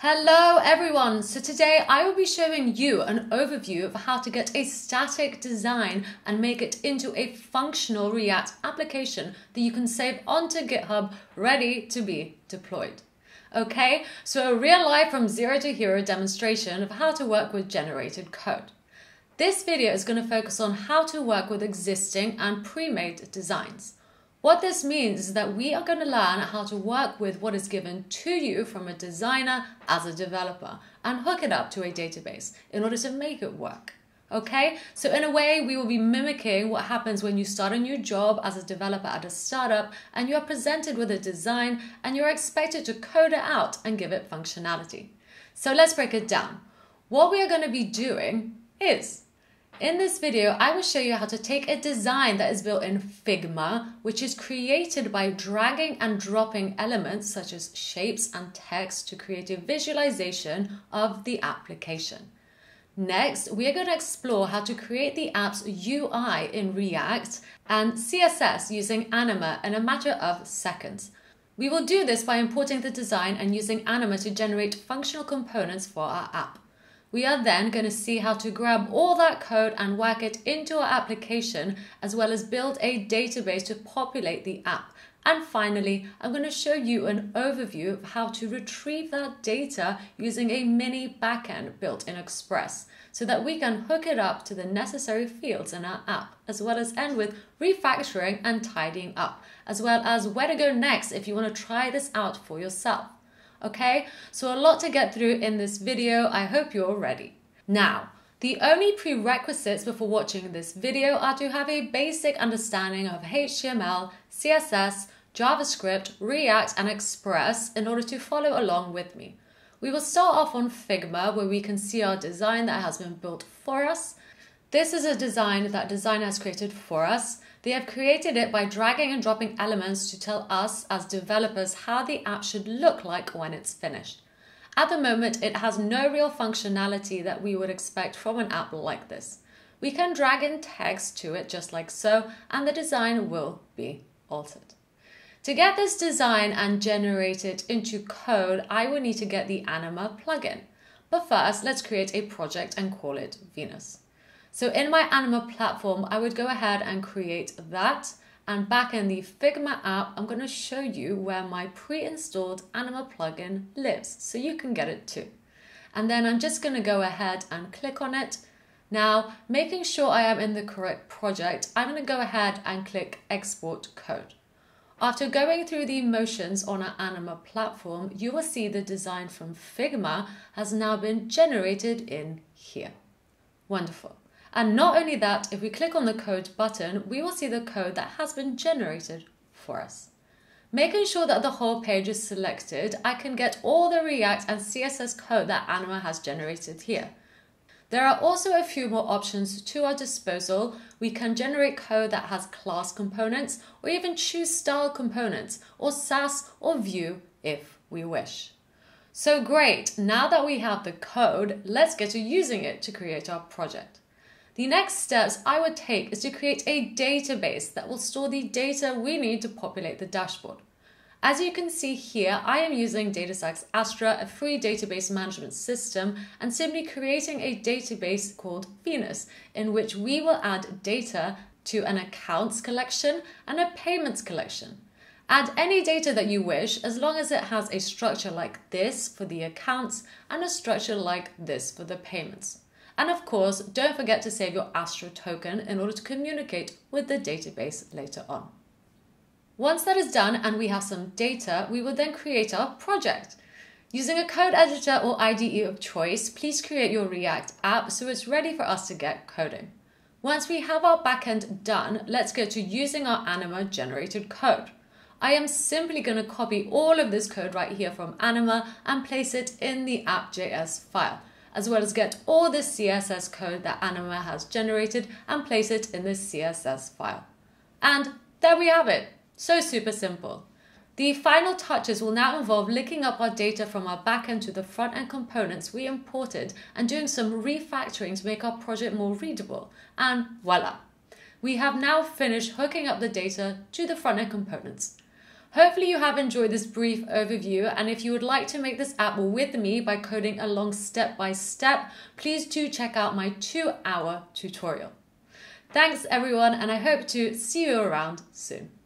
Hello everyone, so today I will be showing you an overview of how to get a static design and make it into a functional React application that you can save onto GitHub ready to be deployed. Okay, so a real life from zero to hero demonstration of how to work with generated code. This video is going to focus on how to work with existing and pre-made designs. What this means is that we are going to learn how to work with what is given to you from a designer as a developer and hook it up to a database in order to make it work. Okay, so in a way we will be mimicking what happens when you start a new job as a developer at a startup and you are presented with a design and you're expected to code it out and give it functionality. So let's break it down. What we are going to be doing is, in this video, I will show you how to take a design that is built in Figma, which is created by dragging and dropping elements such as shapes and text to create a visualization of the application. Next, we are going to explore how to create the app's UI in React and CSS using Anima in a matter of seconds. We will do this by importing the design and using Anima to generate functional components for our app. We are then going to see how to grab all that code and work it into our application, as well as build a database to populate the app. And finally, I'm going to show you an overview of how to retrieve that data using a mini backend built in Express, so that we can hook it up to the necessary fields in our app, as well as end with refactoring and tidying up, as well as where to go next if you want to try this out for yourself. Okay, so a lot to get through in this video. I hope you're ready. Now, the only prerequisites before watching this video are to have a basic understanding of HTML, CSS, JavaScript, React, and Express in order to follow along with me. We will start off on Figma, where we can see our design that has been built for us. This is a design that designer has created for us. They have created it by dragging and dropping elements to tell us as developers how the app should look like when it's finished. At the moment, it has no real functionality that we would expect from an app like this. We can drag in text to it just like so, and the design will be altered. To get this design and generate it into code, I will need to get the Anima plugin. But first, let's create a project and call it Venus. So in my Anima platform, I would go ahead and create that. And back in the Figma app, I'm going to show you where my pre-installed Anima plugin lives, so you can get it too. And then I'm just going to go ahead and click on it. Now, making sure I am in the correct project, I'm going to go ahead and click Export Code. After going through the motions on our Anima platform, you will see the design from Figma has now been generated in here. Wonderful. And not only that, if we click on the code button, we will see the code that has been generated for us. Making sure that the whole page is selected, I can get all the React and CSS code that Anima has generated here. There are also a few more options to our disposal. We can generate code that has class components, or even choose style components, or SAS or Vue if we wish. So great, now that we have the code, let's get to using it to create our project. The next steps I would take is to create a database that will store the data we need to populate the dashboard. As you can see here, I am using DataStax Astra, a free database management system, and simply creating a database called Venus, in which we will add data to an accounts collection and a payments collection. Add any data that you wish, as long as it has a structure like this for the accounts and a structure like this for the payments. And of course, don't forget to save your Astra token in order to communicate with the database later on. Once that is done and we have some data, we will then create our project. Using a code editor or IDE of choice, please create your React app so it's ready for us to get coding. Once we have our backend done, let's go to using our Anima generated code. I am simply going to copy all of this code right here from Anima and place it in the app.js file, as well as get all the CSS code that Anima has generated and place it in the CSS file. And there we have it. So super simple. The final touches will now involve linking up our data from our backend to the front-end components we imported and doing some refactoring to make our project more readable. And voila! We have now finished hooking up the data to the front-end components. Hopefully you have enjoyed this brief overview, and if you would like to make this app with me by coding along step by step, please do check out my 2-hour tutorial. Thanks everyone, and I hope to see you around soon.